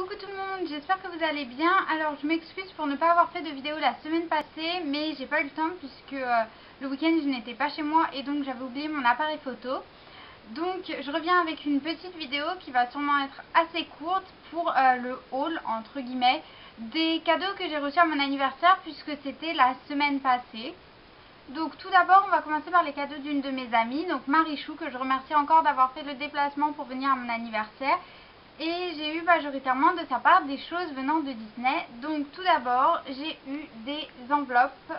Coucou tout le monde, j'espère que vous allez bien. Alors je m'excuse pour ne pas avoir fait de vidéo la semaine passée, mais j'ai pas eu le temps puisque le week-end je n'étais pas chez moi et donc j'avais oublié mon appareil photo. Donc je reviens avec une petite vidéo qui va sûrement être assez courte pour le haul entre guillemets des cadeaux que j'ai reçus à mon anniversaire puisque c'était la semaine passée. Donc tout d'abord on va commencer par les cadeaux d'une de mes amies, donc Marichou, que je remercie encore d'avoir fait le déplacement pour venir à mon anniversaire. Et j'ai eu majoritairement de sa part des choses venant de Disney. Donc tout d'abord j'ai eu des enveloppes.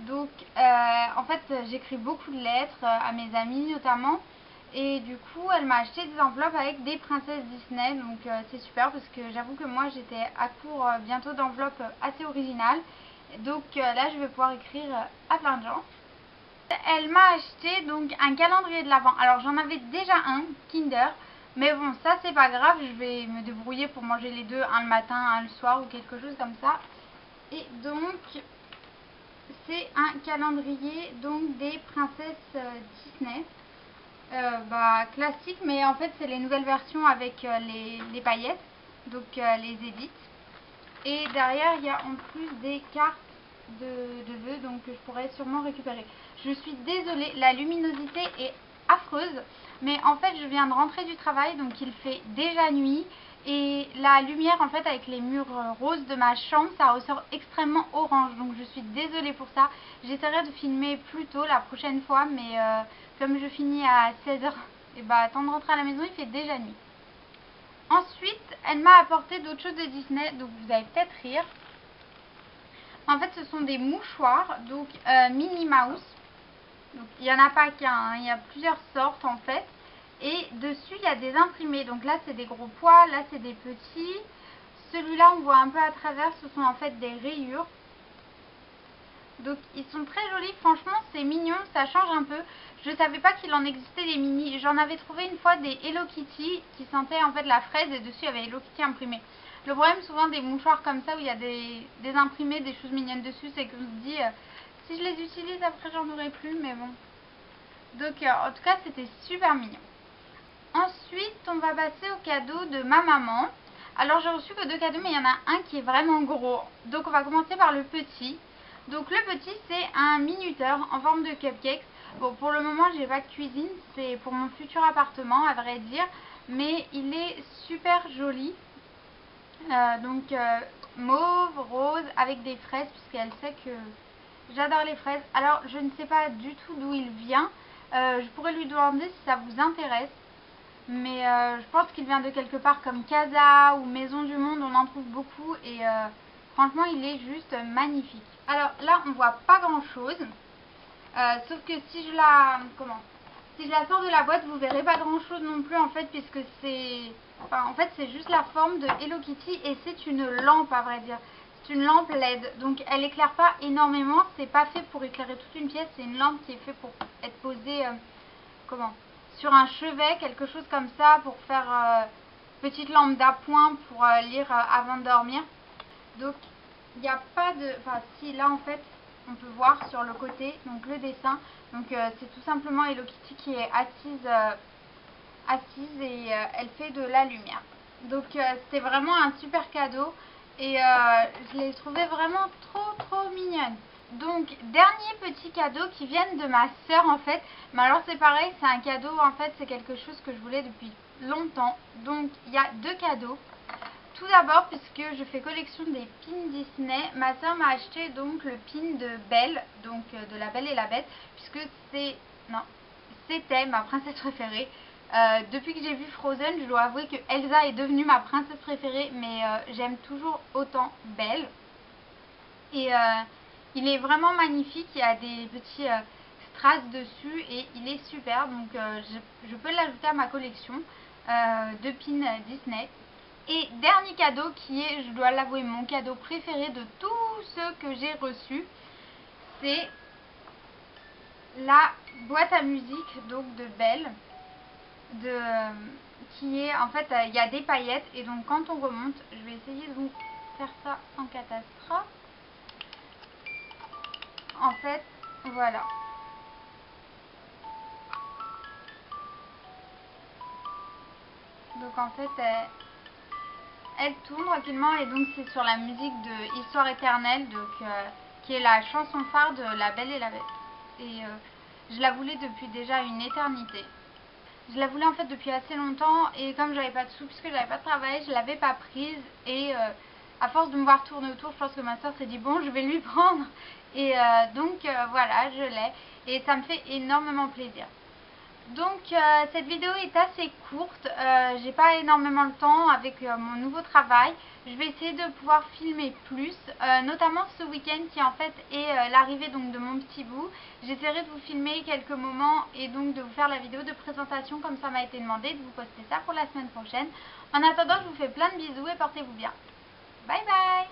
Donc en fait j'écris beaucoup de lettres à mes amis notamment. Et du coup elle m'a acheté des enveloppes avec des princesses Disney. Donc c'est super parce que j'avoue que moi j'étais à court bientôt d'enveloppes assez originales. Donc là je vais pouvoir écrire à plein de gens. Elle m'a acheté donc un calendrier de l'Avent. Alors j'en avais déjà un, Kinder. Mais bon, ça c'est pas grave, je vais me débrouiller pour manger les deux, un le matin, un le soir ou quelque chose comme ça. Et donc, c'est un calendrier donc des princesses Disney. Classique, mais en fait c'est les nouvelles versions avec les paillettes, donc les édites. Et derrière, il y a en plus des cartes de vœux, donc que je pourrais sûrement récupérer. Je suis désolée, la luminosité est affreuse. Mais en fait je viens de rentrer du travail donc il fait déjà nuit et la lumière en fait avec les murs roses de ma chambre ça ressort extrêmement orange, donc je suis désolée pour ça. J'essaierai de filmer plus tôt la prochaine fois mais comme je finis à 16h et tant de rentrer à la maison il fait déjà nuit. Ensuite elle m'a apporté d'autres choses de Disney, donc vous allez peut-être rire. En fait ce sont des mouchoirs donc Minnie Mouse. Donc il n'y en a pas qu'un, il y a plusieurs sortes en fait. Et dessus il y a des imprimés. Donc là c'est des gros pois, là c'est des petits. Celui-là on voit un peu à travers, ce sont en fait des rayures. Donc ils sont très jolis, franchement c'est mignon, ça change un peu. Je savais pas qu'il en existait des mini. J'en avais trouvé une fois des Hello Kitty qui sentaient en fait la fraise et dessus il y avait Hello Kitty imprimé. Le problème souvent des mouchoirs comme ça où il y a des imprimés, des choses mignonnes dessus, c'est qu'on se dit... si je les utilise après j'en aurai plus, mais bon. Donc en tout cas c'était super mignon. Ensuite on va passer au cadeau de ma maman. Alors j'ai reçu que deux cadeaux mais il y en a un qui est vraiment gros. Donc on va commencer par le petit. Donc le petit c'est un minuteur en forme de cupcake. Bon pour le moment j'ai pas de cuisine, c'est pour mon futur appartement à vrai dire. Mais il est super joli. Mauve, rose avec des fraises puisqu'elle sait que... j'adore les fraises. Alors je ne sais pas du tout d'où il vient. Je pourrais lui demander si ça vous intéresse. Mais je pense qu'il vient de quelque part comme Casa ou Maison du Monde. On en trouve beaucoup et franchement il est juste magnifique. Alors là on voit pas grand chose. Sauf que si je la... si je la sors de la boîte vous verrez pas grand chose non plus en fait. Puisque c'est... en fait c'est juste la forme de Hello Kitty et c'est une lampe à vrai dire. Une lampe LED, donc elle éclaire pas énormément, c'est pas fait pour éclairer toute une pièce, c'est une lampe qui est faite pour être posée sur un chevet, quelque chose comme ça, pour faire petite lampe d'appoint pour lire avant de dormir. Donc il n'y a pas de, si là en fait on peut voir sur le côté donc le dessin, donc c'est tout simplement Hello Kitty qui est assise et elle fait de la lumière. Donc c'était vraiment un super cadeau. Et je les trouvais vraiment trop mignonnes. Donc dernier petit cadeau qui viennent de ma soeur en fait. Mais alors c'est pareil, c'est un cadeau en fait, c'est quelque chose que je voulais depuis longtemps. Donc il y a deux cadeaux. Tout d'abord puisque je fais collection des pins Disney, ma soeur m'a acheté donc le pin de Belle, donc de La Belle et la Bête. Puisque c'était ma princesse préférée. Depuis que j'ai vu Frozen, je dois avouer que Elsa est devenue ma princesse préférée, mais j'aime toujours autant Belle. Et il est vraiment magnifique, il y a des petits strass dessus et il est super, donc je peux l'ajouter à ma collection de pins Disney. Et dernier cadeau qui est, je dois l'avouer, mon cadeau préféré de tous ceux que j'ai reçus, c'est la boîte à musique donc de Belle. Qui est en fait il y a des paillettes et donc quand on remonte, je vais essayer de vous faire ça en catastrophe. En fait voilà, donc en fait elle tourne tranquillement et donc c'est sur la musique de Histoire éternelle, donc, qui est la chanson phare de La Belle et la Bête. Et je la voulais depuis déjà une éternité. Je la voulais en fait depuis assez longtemps et comme j'avais pas de sous, puisque j'avais pas de travail, je l'avais pas prise et à force de me voir tourner autour, je pense que ma soeur s'est dit bon, je vais lui prendre. Et donc voilà, je l'ai et ça me fait énormément plaisir. Donc cette vidéo est assez courte, j'ai pas énormément le temps avec mon nouveau travail. Je vais essayer de pouvoir filmer plus, notamment ce week-end qui en fait est l'arrivée donc de mon petit bout. J'essaierai de vous filmer quelques moments et donc de vous faire la vidéo de présentation comme ça m'a été demandé, de vous poster ça pour la semaine prochaine. En attendant, je vous fais plein de bisous et portez-vous bien. Bye bye!